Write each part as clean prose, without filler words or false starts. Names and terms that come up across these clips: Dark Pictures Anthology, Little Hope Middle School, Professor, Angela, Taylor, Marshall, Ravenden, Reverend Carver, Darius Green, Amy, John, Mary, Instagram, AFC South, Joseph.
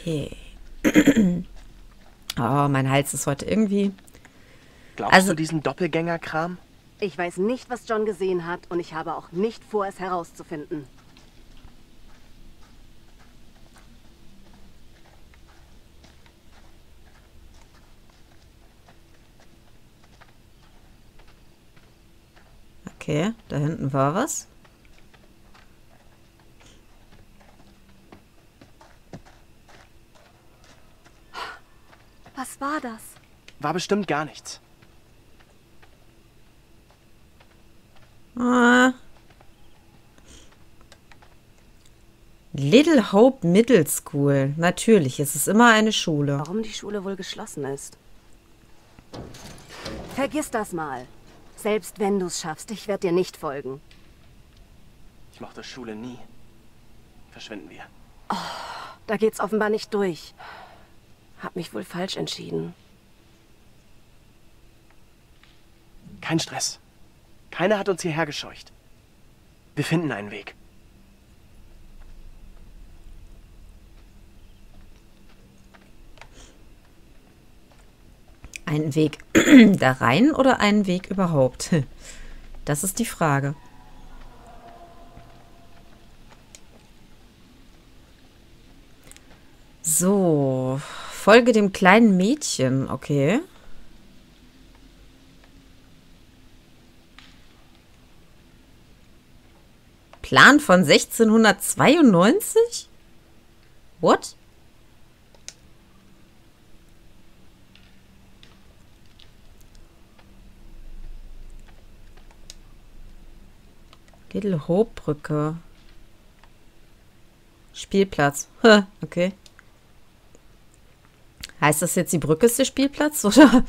Okay. Oh, mein Hals ist heute irgendwie... Glaubst du diesen Doppelgänger-Kram? Ich weiß nicht, was John gesehen hat und ich habe auch nicht vor, es herauszufinden. Okay, da hinten war was. Was war das? War bestimmt gar nichts. Little Hope Middle School. Natürlich, es ist immer eine Schule. Warum die Schule wohl geschlossen ist? Vergiss das mal. Selbst wenn du es schaffst, ich werde dir nicht folgen. Ich mochte Schule nie. Verschwinden wir. Oh, da geht's offenbar nicht durch. Hab mich wohl falsch entschieden. Kein Stress. Keiner hat uns hierher gescheucht. Wir finden einen Weg. Einen Weg da rein oder einen Weg überhaupt? Das ist die Frage. So, folge dem kleinen Mädchen, okay. Plan von 1692? What? Little Hope Brücke. Spielplatz. Okay. Heißt das jetzt, die Brücke ist der Spielplatz, oder?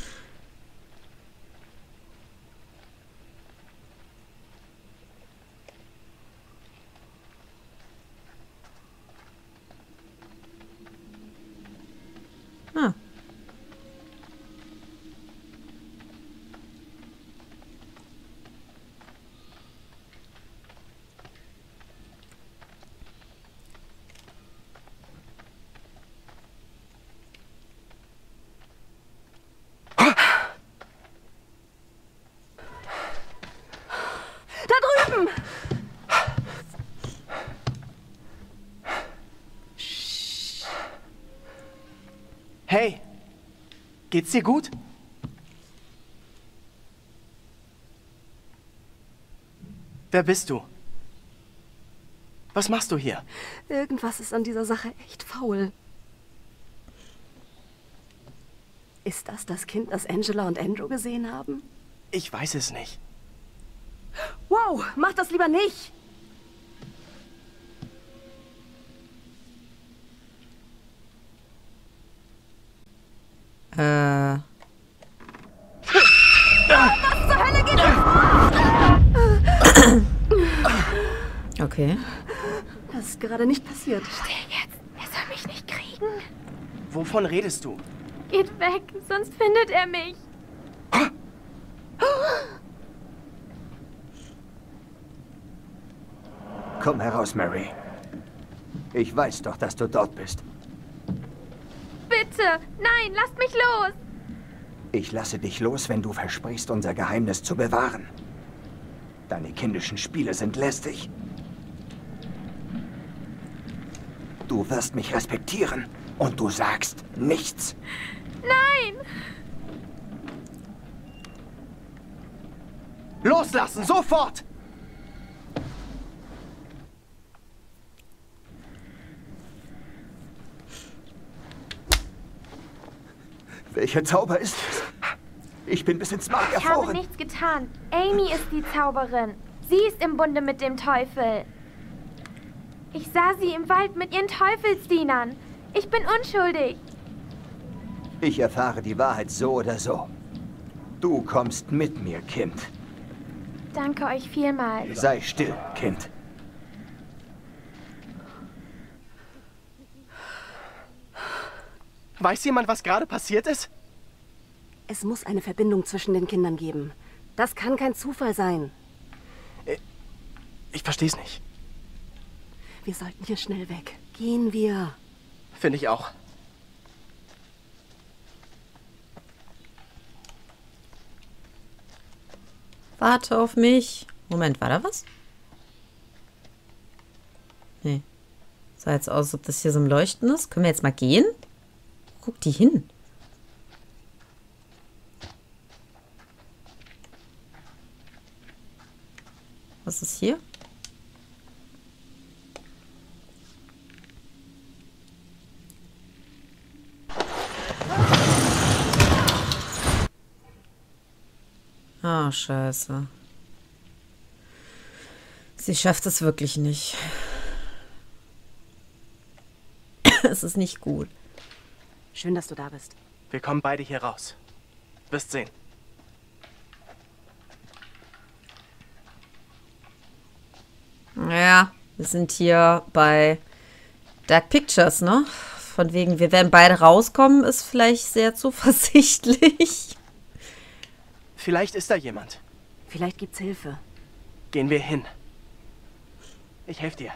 Hey, geht's dir gut? Wer bist du? Was machst du hier? Irgendwas ist an dieser Sache echt faul. Ist das das Kind, das Angela und Andrew gesehen haben? Ich weiß es nicht. Wow, mach das lieber nicht! Was zur Hölle geht das? Okay. Das ist gerade nicht passiert. Steh jetzt. Er soll mich nicht kriegen. Wovon redest du? Geht weg, sonst findet er mich. Komm heraus, Mary. Ich weiß doch, dass du dort bist. Bitte! Nein, lasst mich los! Ich lasse dich los, wenn du versprichst, unser Geheimnis zu bewahren. Deine kindischen Spiele sind lästig. Du wirst mich respektieren und du sagst nichts. Nein! Loslassen, sofort! Welcher Zauber ist es? Ich bin bis ins Mark erfroren. Ich habe nichts getan. Amy ist die Zauberin. Sie ist im Bunde mit dem Teufel. Ich sah sie im Wald mit ihren Teufelsdienern. Ich bin unschuldig. Ich erfahre die Wahrheit so oder so. Du kommst mit mir, Kind. Danke euch vielmals. Sei still, Kind. Weiß jemand, was gerade passiert ist? Es muss eine Verbindung zwischen den Kindern geben. Das kann kein Zufall sein. Ich versteh's nicht. Wir sollten hier schnell weg. Gehen wir. Finde ich auch. Warte auf mich. Moment, war da was? Nee. Sah jetzt aus, als ob das hier so ein Leuchten ist. Können wir jetzt mal gehen? Wo guckt die hin? Was ist hier? Oh, scheiße. Sie schafft es wirklich nicht. Es ist nicht gut. Schön, dass du da bist. Wir kommen beide hier raus. Wirst sehen. Ja, wir sind hier bei Dark Pictures, ne? Von wegen, wir werden beide rauskommen, ist vielleicht sehr zuversichtlich. Vielleicht ist da jemand. Vielleicht gibt's Hilfe. Gehen wir hin. Ich helfe dir.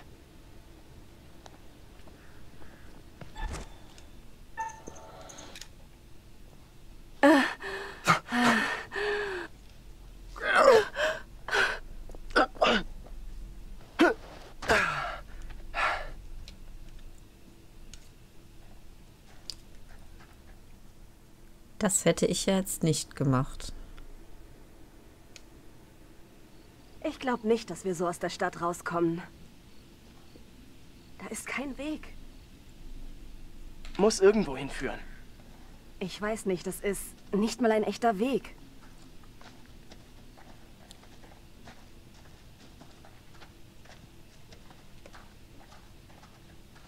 Das hätte ich ja jetzt nicht gemacht. Ich glaube nicht, dass wir so aus der Stadt rauskommen. Da ist kein Weg. Muss irgendwo hinführen. Ich weiß nicht, das ist nicht mal ein echter Weg.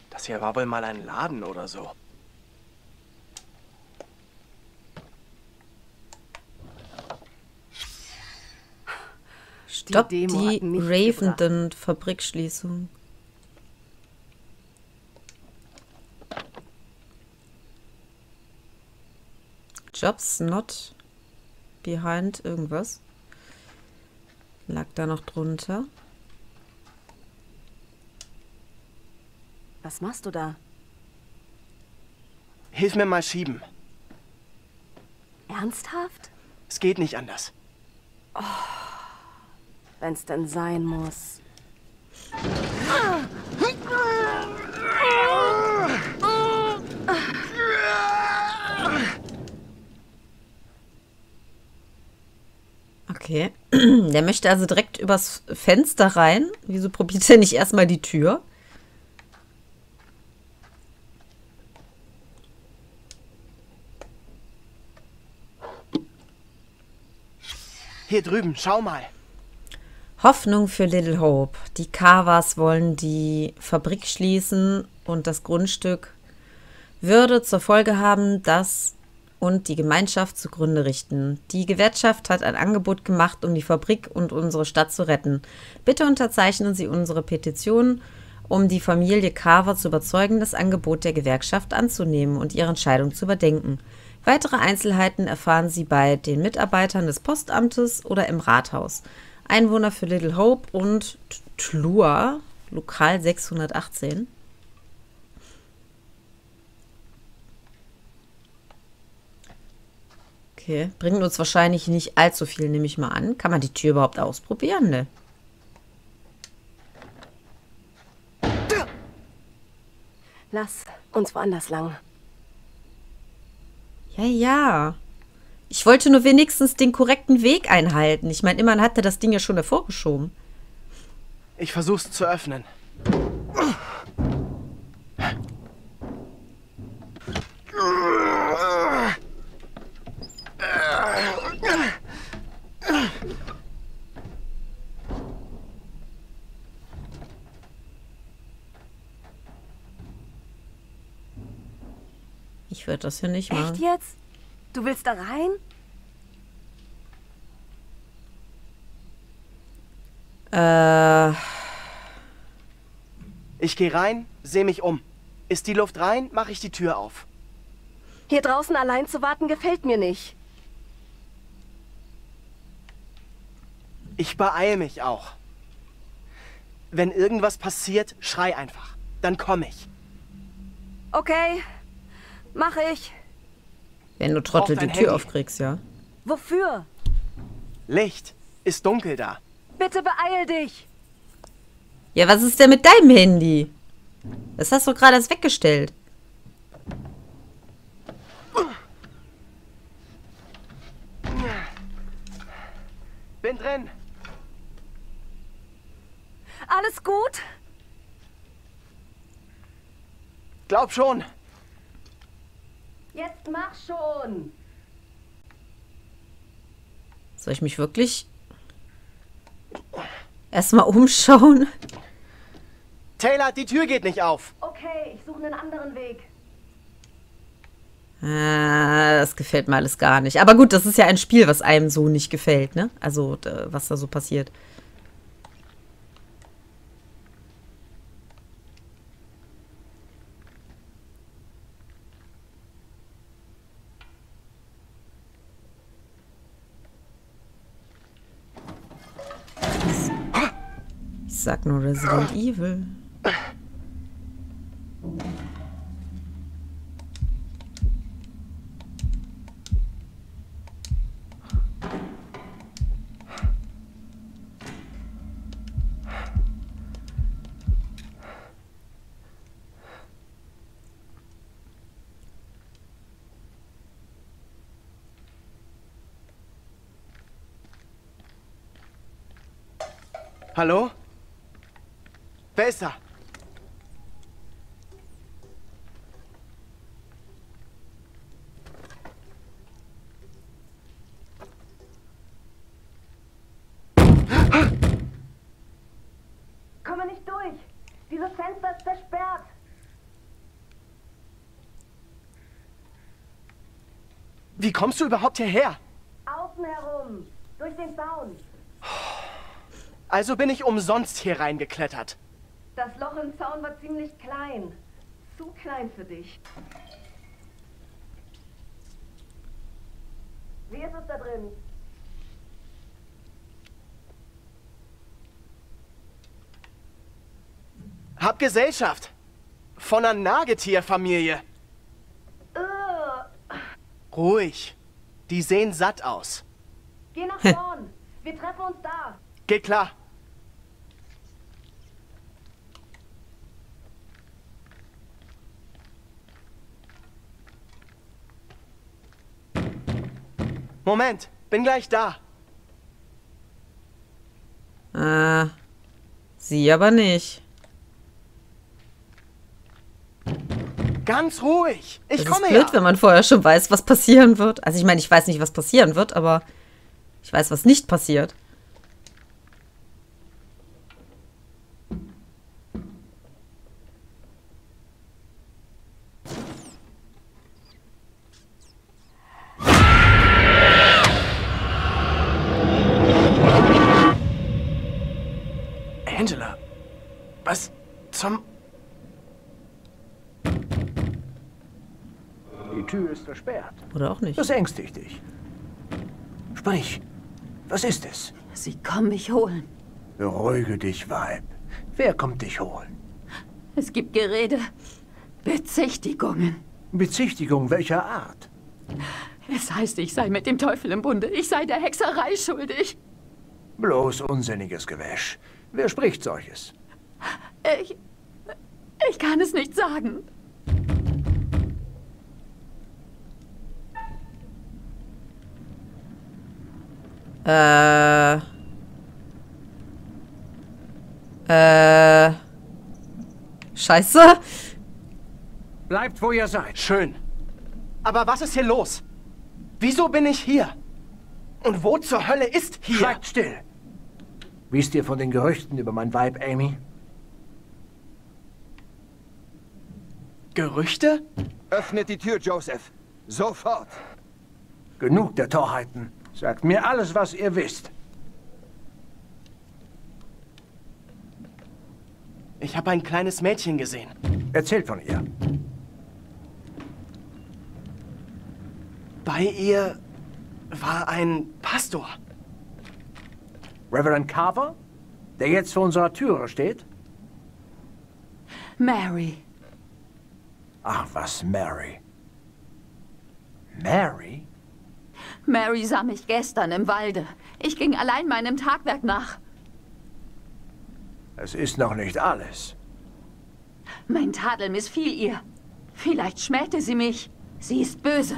Das hier war wohl mal ein Laden oder so. Stopp die Ravenden-Fabrikschließung. Jobs not behind irgendwas. Lag da noch drunter. Was machst du da? Hilf mir mal schieben. Ernsthaft? Es geht nicht anders. Oh. Wenn es denn sein muss. Okay. Der möchte also direkt übers Fenster rein. Wieso probiert er nicht erstmal die Tür? Hier drüben, schau mal. Hoffnung für Little Hope. Die Carvers wollen die Fabrik schließen und das Grundstück würde zur Folge haben, dass und die Gemeinschaft zugrunde richten. Die Gewerkschaft hat ein Angebot gemacht, um die Fabrik und unsere Stadt zu retten. Bitte unterzeichnen Sie unsere Petition, um die Familie Carver zu überzeugen, das Angebot der Gewerkschaft anzunehmen und ihre Entscheidung zu überdenken. Weitere Einzelheiten erfahren Sie bei den Mitarbeitern des Postamtes oder im Rathaus. Einwohner für Little Hope und Tlua, Lokal 618. Okay, bringen uns wahrscheinlich nicht allzu viel, nehme ich mal an. Kann man die Tür überhaupt ausprobieren, ne? Lass uns woanders lang. Ja, ja. Ich wollte nur wenigstens den korrekten Weg einhalten. Ich meine, immerhin hat er das Ding ja schon hervorgeschoben. Ich versuch's zu öffnen. Ich werde das hier nicht machen. Echt jetzt? Du willst da rein? Ich gehe rein, sehe mich um. Ist die Luft rein, mache ich die Tür auf. Hier draußen allein zu warten, gefällt mir nicht. Ich beeile mich auch. Wenn irgendwas passiert, schrei einfach. Dann komme ich. Okay, mache ich. Wenn du Trottel die Tür aufkriegst, ja. Wofür? Licht. ist dunkel da. Bitte beeil dich. Ja, was ist denn mit deinem Handy? Das hast du gerade erst weggestellt. Bin drin. Alles gut? Glaub schon. Jetzt mach schon. Soll ich mich wirklich erstmal umschauen? Taylor, die Tür geht nicht auf. Okay, ich suche einen anderen Weg. Ah, das gefällt mir alles gar nicht. Aber gut, das ist ja ein Spiel, was einem so nicht gefällt, ne? Also, was da so passiert. Ich sag nur Resident Evil. Hallo? Besser. Komme nicht durch. Dieses Fenster ist versperrt. Wie kommst du überhaupt hierher? Außen herum. Durch den Zaun. Also bin ich umsonst hier reingeklettert. Das Loch im Zaun war ziemlich klein. Zu klein für dich. Wie ist es da drin? Hab Gesellschaft. Von einer Nagetierfamilie. Ruhig. Die sehen satt aus. Geh nach vorn. Wir treffen uns da. Geht klar. Moment, bin gleich da. Sie aber nicht. Ganz ruhig. Ich komme her. Das ist blöd, wenn man vorher schon weiß, was passieren wird. Also ich meine, ich weiß nicht, was passieren wird, aber ich weiß, was nicht passiert. Angela, was zum... Die Tür ist versperrt. Oder auch nicht. Das ängstigt dich. Sprich, was ist es? Sie kommen mich holen. Beruhige dich, Weib. Wer kommt dich holen? Es gibt Gerede. Bezichtigungen. Bezichtigung welcher Art? Es heißt, ich sei mit dem Teufel im Bunde. Ich sei der Hexerei schuldig. Bloß unsinniges Gewäsch. Wer spricht solches? Ich kann es nicht sagen. Scheiße? Bleibt, wo ihr seid. Schön. Aber was ist hier los? Wieso bin ich hier? Und wo zur Hölle ist hier? Schweigt still. Wisst ihr von den Gerüchten über mein Weib, Amy? Gerüchte? Öffnet die Tür, Joseph. Sofort. Genug der Torheiten. Sagt mir alles, was ihr wisst. Ich habe ein kleines Mädchen gesehen. Erzählt von ihr. Bei ihr war ein Pastor. Reverend Carver, der jetzt vor unserer Türe steht? Mary. Ach was, Mary. Mary? Mary sah mich gestern im Walde. Ich ging allein meinem Tagwerk nach. Es ist noch nicht alles. Mein Tadel missfiel ihr. Vielleicht schmähte sie mich. Sie ist böse.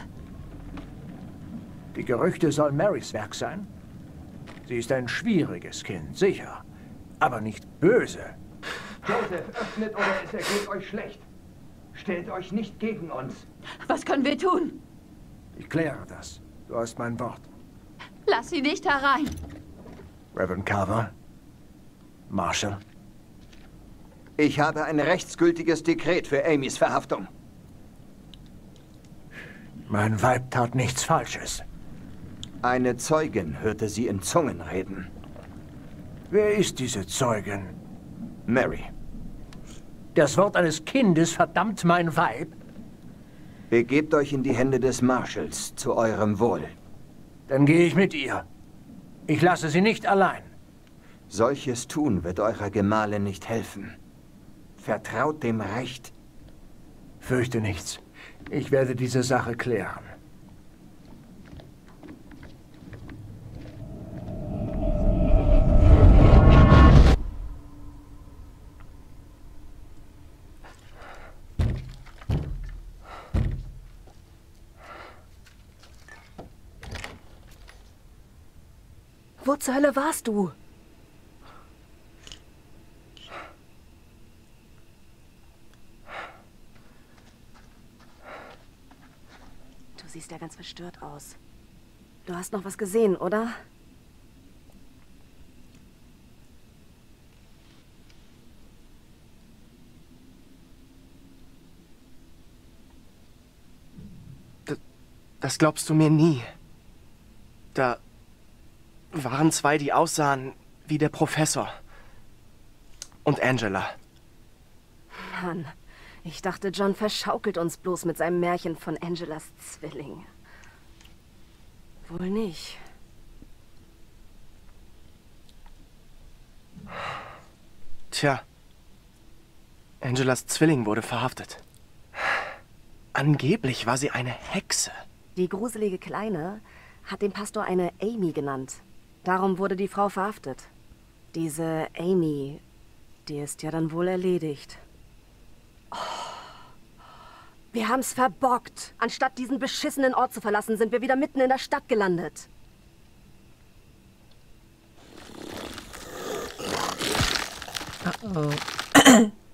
Die Gerüchte sollen Marys Werk sein. Sie ist ein schwieriges Kind, sicher. Aber nicht böse. Leute, öffnet oder es ergeht euch schlecht. Stellt euch nicht gegen uns. Was können wir tun? Ich kläre das. Du hast mein Wort. Lass sie nicht herein. Reverend Carver? Marshall? Ich habe ein rechtsgültiges Dekret für Amys Verhaftung. Mein Weib tat nichts Falsches. Eine Zeugin hörte sie in Zungen reden. Wer ist diese Zeugin? Mary. Das Wort eines Kindes verdammt mein Weib. Begebt euch in die Hände des Marshalls zu eurem Wohl. Dann gehe ich mit ihr. Ich lasse sie nicht allein. Solches Tun wird eurer Gemahlin nicht helfen. Vertraut dem Recht. Fürchte nichts. Ich werde diese Sache klären. Wo zur Hölle warst du? Du siehst ja ganz verstört aus. Du hast noch was gesehen, oder? Das glaubst du mir nie. Da waren zwei, die aussahen wie der Professor und Angela. Mann, ich dachte, John verschaukelt uns bloß mit seinem Märchen von Angelas Zwilling. Wohl nicht. Tja, Angelas Zwilling wurde verhaftet. Angeblich war sie eine Hexe. Die gruselige Kleine hat den Pastor eine Amy genannt. Darum wurde die Frau verhaftet. Diese Amy, die ist ja dann wohl erledigt. Oh. Wir haben's verbockt. Anstatt diesen beschissenen Ort zu verlassen, sind wir wieder mitten in der Stadt gelandet. Oh.